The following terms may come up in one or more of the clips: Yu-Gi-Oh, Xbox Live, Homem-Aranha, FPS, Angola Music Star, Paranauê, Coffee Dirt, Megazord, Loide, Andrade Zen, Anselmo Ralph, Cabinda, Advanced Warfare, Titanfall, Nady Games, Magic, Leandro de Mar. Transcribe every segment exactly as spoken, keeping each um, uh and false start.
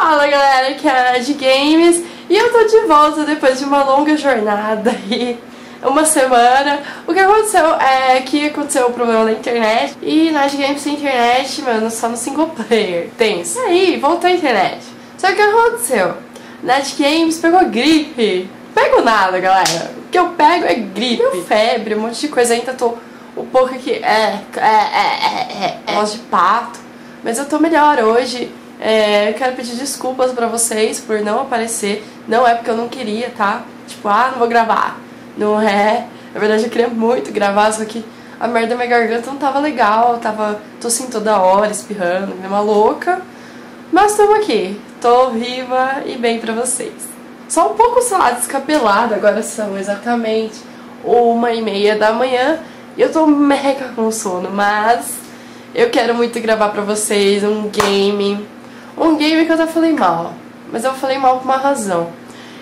Fala galera, aqui é a Nady Games e eu tô de volta depois de uma longa jornada aí, uma semana. O que aconteceu é que aconteceu um problema na internet e Nady Games sem internet, mano, só no single player, tenso. Aí, voltou a internet. Só que o que aconteceu? Nady Games pegou gripe. Pego nada, galera. O que eu pego é gripe. Meu febre, um monte de coisa. Ainda tô um pouco aqui. É, é, é, é, é. Voz de pato. Mas eu tô melhor hoje. É, eu quero pedir desculpas pra vocês por não aparecer. Não é porque eu não queria, tá? Tipo, ah, não vou gravar. Não é. Na verdade, eu queria muito gravar, só que a merda da minha garganta não tava legal. Eu tava tossindo toda hora, espirrando, meio uma louca. Mas tamo aqui. Tô viva e bem pra vocês. Só um pouco, sei lá, descabelada. Agora são exatamente uma e meia da manhã e eu tô mega com sono, mas eu quero muito gravar pra vocês um game. Um game que eu já falei mal, mas eu falei mal por uma razão.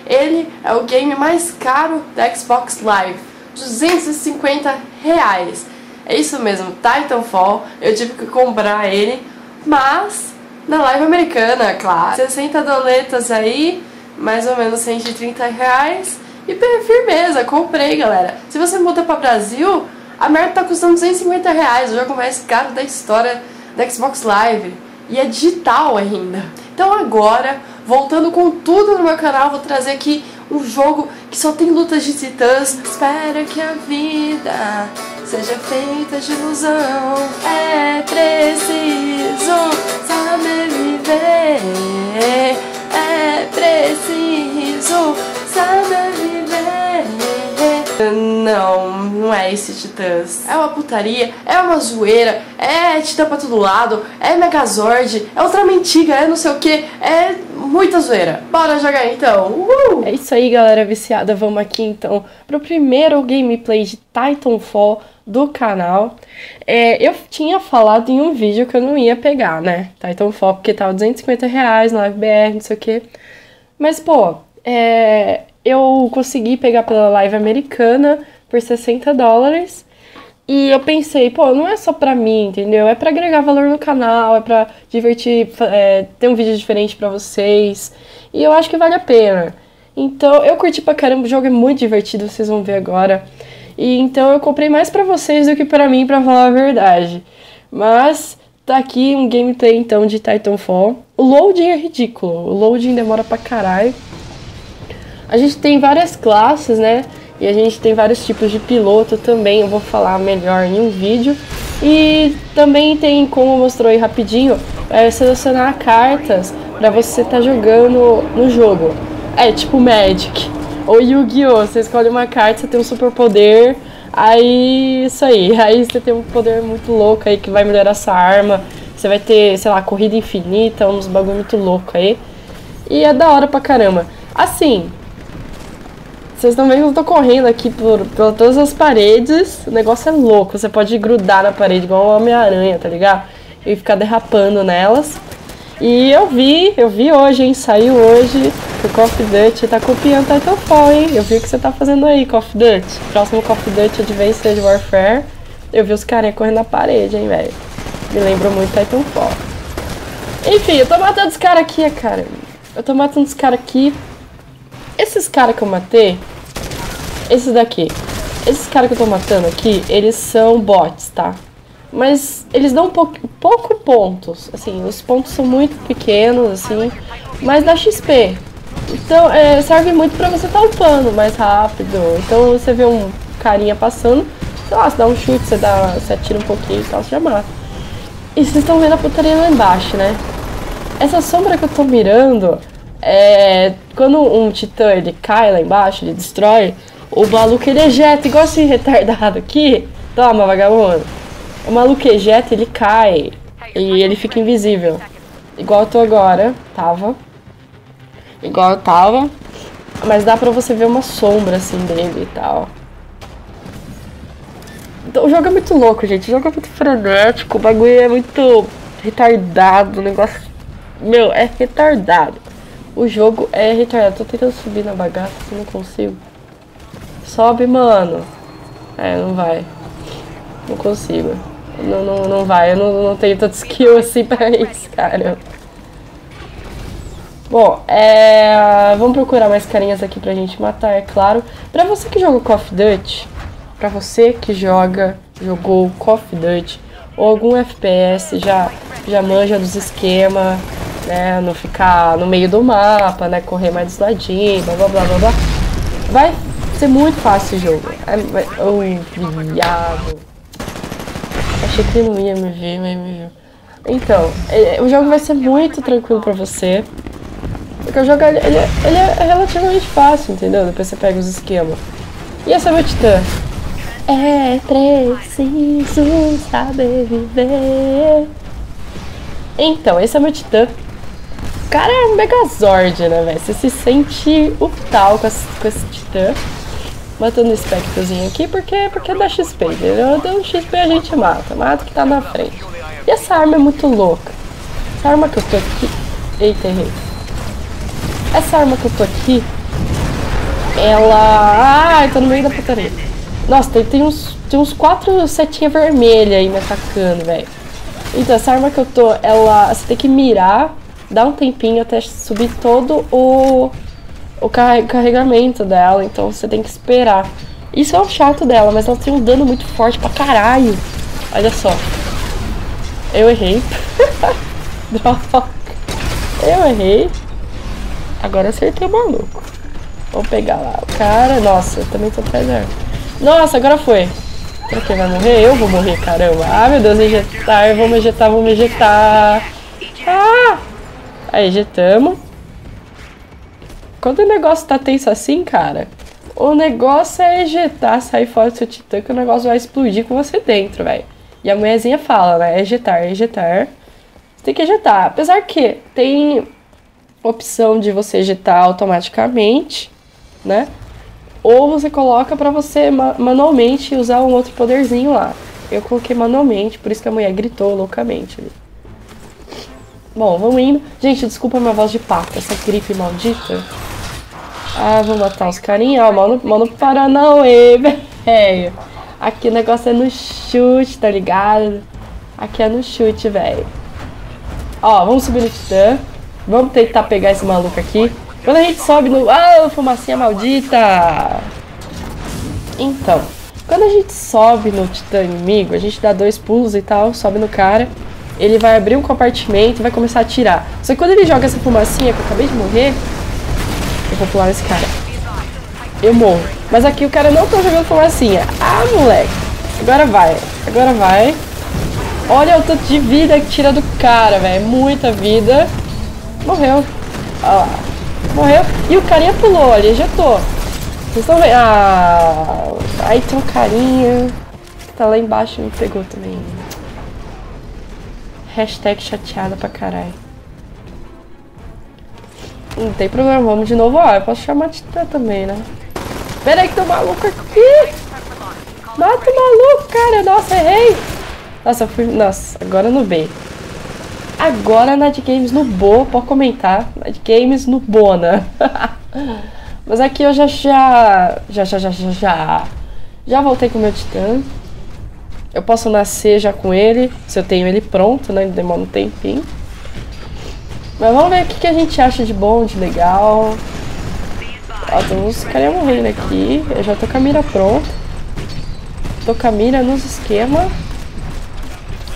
Ele é o game mais caro da Xbox Live, duzentos e cinquenta reais. É isso mesmo, Titanfall, eu tive que comprar ele, mas na live americana, claro. sessenta doletas aí, mais ou menos cento e trinta reais. E firmeza, comprei, galera. Se você muda pra Brasil, a merda tá custando duzentos e cinquenta reais, o jogo mais caro da história da Xbox Live. E é digital ainda. Então agora, voltando com tudo no meu canal, vou trazer aqui um jogo que só tem lutas de titãs. Espero que a vida seja feita de ilusão. É preciso saber viver. É preciso saber viver. Não, não é esse Titãs. É uma putaria, é uma zoeira, é titã pra todo lado, é Megazord, é outra mentira, é não sei o que, é muita zoeira. Bora jogar então! Uhul. É isso aí, galera viciada, vamos aqui então pro primeiro gameplay de Titanfall do canal. É, eu tinha falado em um vídeo que eu não ia pegar, né, Titanfall, porque tava duzentos e cinquenta reais na F B R, não sei o que. Mas, pô, é, eu consegui pegar pela live americana por sessenta dólares. E eu pensei, pô, não é só pra mim, entendeu? É pra agregar valor no canal, é pra divertir, é, ter um vídeo diferente pra vocês. E eu acho que vale a pena. Então, eu curti pra caramba, o jogo é muito divertido, vocês vão ver agora. E então eu comprei mais pra vocês do que pra mim, pra falar a verdade. Mas tá aqui um gameplay então de Titanfall. O loading é ridículo, o loading demora pra caralho. A gente tem várias classes, né? E a gente tem vários tipos de piloto também, eu vou falar melhor em um vídeo. E também tem, como mostrou aí rapidinho, é selecionar cartas pra você tá jogando no jogo. É tipo Magic ou Yu-Gi-Oh! Você escolhe uma carta, você tem um super poder, aí isso aí, aí você tem um poder muito louco aí que vai melhorar essa arma, você vai ter, sei lá, corrida infinita, uns bagulho muito louco aí, e é da hora pra caramba. Assim, vocês estão vendo que eu tô correndo aqui por, por todas as paredes, o negócio é louco, você pode grudar na parede igual o Homem-Aranha, tá ligado? E ficar derrapando nelas. E eu vi, eu vi hoje, hein, saiu hoje, o Coffee Dirt tá copiando Titanfall, hein, eu vi o que você tá fazendo aí, Coffee Dirt. Próximo Coffee Dirt, Advanced Warfare, eu vi os carinha correndo na parede, hein, velho, me lembrou muito Titanfall. Enfim, eu tô matando os caras aqui, cara, eu tô matando os caras aqui, esses caras que eu matei, esses daqui, esses caras que eu tô matando aqui, eles são bots, tá? Mas eles dão um pouco, pouco pontos, assim, os pontos são muito pequenos, assim, mas dá X P. Então, é, serve muito pra você tá upando mais rápido. Então, você vê um carinha passando, sei lá, você dá um chute, você, dá, você atira um pouquinho e tal, você já mata. E vocês estão vendo a putaria lá embaixo, né? Essa sombra que eu tô mirando, é, quando um titã, ele cai lá embaixo, ele destrói, o maluco, ele ejeta, igual esse retardado aqui. Toma, vagabundo. O maluco ejeta, ele cai e ele fica invisível. Igual eu tô agora, tava. Igual eu tava. Mas dá pra você ver uma sombra assim dele e tal. Então, o jogo é muito louco, gente. O jogo é muito frenético, o bagulho é muito retardado, o negócio... Meu, é retardado. O jogo é retardado. Tô tentando subir na bagaça, não consigo. Sobe, mano. É, não vai. Não consigo. Não, não, não vai, eu não, não tenho tanto skill assim pra isso, cara. Bom, é... vamos procurar mais carinhas aqui pra gente matar, é claro. Pra você que joga Coffee Dirt, pra você que joga, jogou Coffee Dirt, ou algum F P S, já, já manja dos esquemas, né, não ficar no meio do mapa, né, correr mais dos ladinhos, blá blá blá blá blá. Vai ser muito fácil o jogo. Ai, viado. Achei que não ia me ver, mas me viu. Então, o jogo vai ser muito tranquilo pra você. Porque o jogo, ele, ele é relativamente fácil, entendeu? Depois você pega os esquemas. E essa é meu titã. É preciso saber viver. Então, esse é meu titã. O cara é um megazord, né, velho? Você se sente o tal com, as, com esse titã. Matando o espectrozinho aqui, porque, porque dá X P, entendeu? Dá um X P, a gente mata. Mata o que tá na frente. E essa arma é muito louca. Essa arma que eu tô aqui... Eita, errei. Essa arma que eu tô aqui, ela... Ai, tô no meio da putaria. Nossa, tem, tem uns tem uns quatro setinhas vermelhas aí me atacando, velho. Então, essa arma que eu tô, ela... Você tem que mirar, dar um tempinho até subir todo o, o carregamento dela. Então, você tem que esperar. Isso é o chato dela, mas ela tem um dano muito forte pra caralho. Olha só. Eu errei. Droga. Eu errei. Agora acertei o maluco. Vamos pegar lá o cara. Nossa, eu também tô atrás da arma. Nossa, agora foi. Será que vai morrer? Eu vou morrer, caramba. Ah, meu Deus, ejetar. Vamos ejetar, vamos ejetar. Ah! Aí, ejetamos. Quando o negócio tá tenso assim, cara, o negócio é ejetar, sair fora do seu titã, que o negócio vai explodir com você dentro, velho. E a mulherzinha fala, né? Ejetar, ejetar. Você tem que ejetar. Apesar que tem... opção de você ejetar automaticamente, né? Ou você coloca pra você ma manualmente usar um outro poderzinho lá. Eu coloquei manualmente, por isso que a mulher gritou loucamente ali. Bom, vamos indo. Gente, desculpa a minha voz de pato, essa gripe maldita. Ah, vou matar os carinha. Ó, mano, mano Paranauê, velho. Aqui o negócio é no chute, tá ligado? Aqui é no chute, velho. Ó, vamos subir no titã. Vamos tentar pegar esse maluco aqui. Quando a gente sobe no... Ah, fumacinha maldita! Então, quando a gente sobe no titã inimigo, a gente dá dois pulos e tal, sobe no cara. Ele vai abrir um compartimento e vai começar a atirar. Só que quando ele joga essa fumacinha, que eu acabei de morrer, eu vou pular nesse cara. Eu morro. Mas aqui o cara não tá jogando fumacinha. Ah, moleque! Agora vai. Agora vai. Olha o tanto de vida que tira do cara, velho. Muita vida. Morreu. Olha lá. Morreu. E o carinha pulou, ele ejetou. Vocês estão vendo? Ah, aí tem um carinha que tá lá embaixo e me pegou também. Hashtag chateada pra caralho. Não tem problema, vamos de novo. Ó, eu posso chamar de titã também, né? Pera aí que tem um maluco aqui. Mata o maluco, cara. Nossa, errei. Nossa, eu fui... Nossa, agora no B. Agora Nady Games no Bo, pode comentar. Nady Games no Bona. Mas aqui eu já já, já já já já já já voltei com o meu titã. Eu posso nascer já com ele, se eu tenho ele pronto, né? Demora um tempinho. Mas vamos ver o que, que a gente acha de bom, de legal. Ó, tem uns caras morrendo aqui. Eu já tô com a mira pronta. Tô com a mira nos esquemas.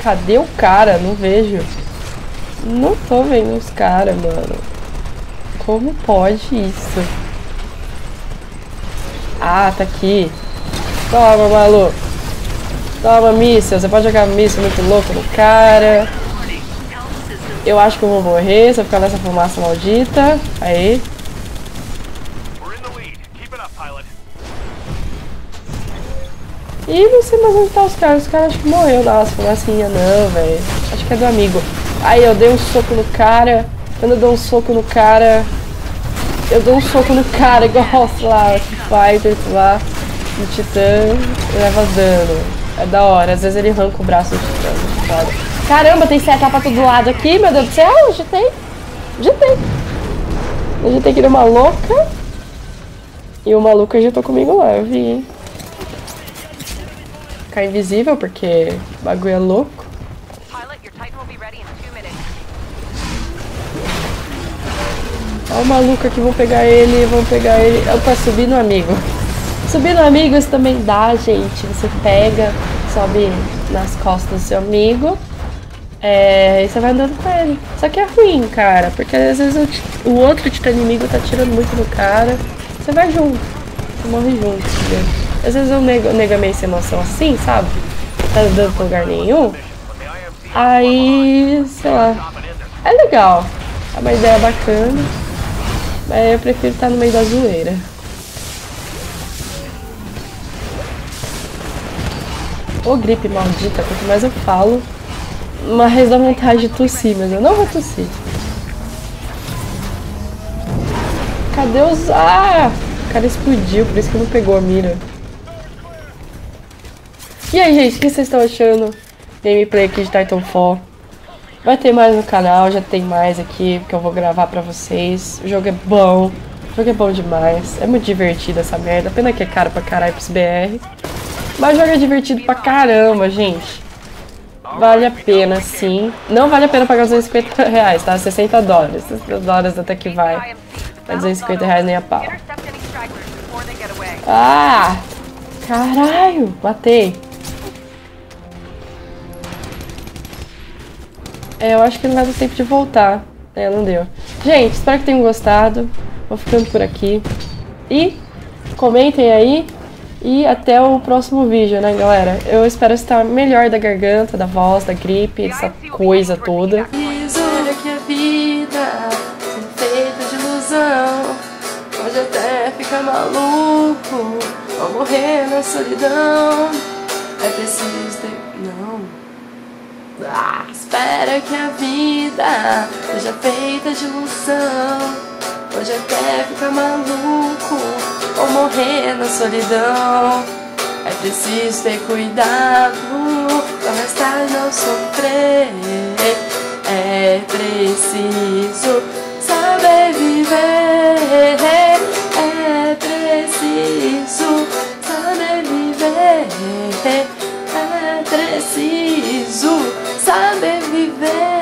Cadê o cara? Não vejo. Não tô vendo os caras, mano. Como pode isso? Ah, tá aqui. Toma, maluco. Toma, míssil. Você pode jogar míssil muito louco no cara. Eu acho que eu vou morrer se eu ficar nessa fumaça maldita. Aí. E não sei mais onde tá os caras. Os caras acho que morreu. Nossa, fumacinha não, velho. Acho que é do amigo. Aí eu dei um soco no cara. Quando eu dou um soco no cara, eu dou um soco no cara igual, sei lá, Fighter, sei lá, no titã, leva dano. É da hora, às vezes ele arranca o braço do titã. Caramba, tem seta pra todo lado aqui, meu Deus do céu, eu jetei. Jetei. Eu jetei que era uma louca. E o maluco agitou comigo lá, eu vi, hein. Ficar invisível porque o bagulho é louco. Olha o maluco aqui, vão pegar ele, vão pegar ele. Opa, subir no amigo. Subir no amigo, isso também dá, gente. Você pega, sobe nas costas do seu amigo. É, e você vai andando com ele. Só que é ruim, cara, porque às vezes o, o outro titã inimigo tá tirando muito no cara. Você vai junto, você morre junto, entendeu? Às vezes eu nego, nego meio sem emoção assim, sabe? Tá andando pra lugar nenhum. Aí, sei lá. É legal, é uma ideia bacana. Mas eu prefiro estar no meio da zoeira. Ô, gripe maldita, quanto mais eu falo, mas dá vontade de tossir, mas eu não vou tossir. Cadê os... Ah! O cara explodiu, por isso que não pegou a mira. E aí, gente, o que vocês estão achando? Gameplay aqui de Titanfall. Vai ter mais no canal, já tem mais aqui, que eu vou gravar pra vocês. O jogo é bom, o jogo é bom demais. É muito divertido essa merda, pena que é caro pra caralho pros B R. Mas o jogo é divertido pra caramba, gente. Vale a pena, sim. Não vale a pena pagar os duzentos e cinquenta reais, tá? sessenta dólares. sessenta dólares até que vai. Mas duzentos e cinquenta reais nem a pau. Ah! Caralho! Matei! É, eu acho que não vai dar tempo de voltar. É, não deu. Gente, espero que tenham gostado. Vou ficando por aqui. E comentem aí. E até o próximo vídeo, né, galera? Eu espero estar melhor da garganta, da voz, da gripe, dessa coisa toda. Mas olha que a vida se feita de ilusão. Pode até ficar maluco ou morrer na solidão. É preciso ter... não. Ah, espera que a vida seja feita de ilusão. Hoje até ficar maluco ou morrer na solidão. É preciso ter cuidado pra mais tarde não sofrer. É preciso saber viver. É preciso saber viver. É preciso saber viver.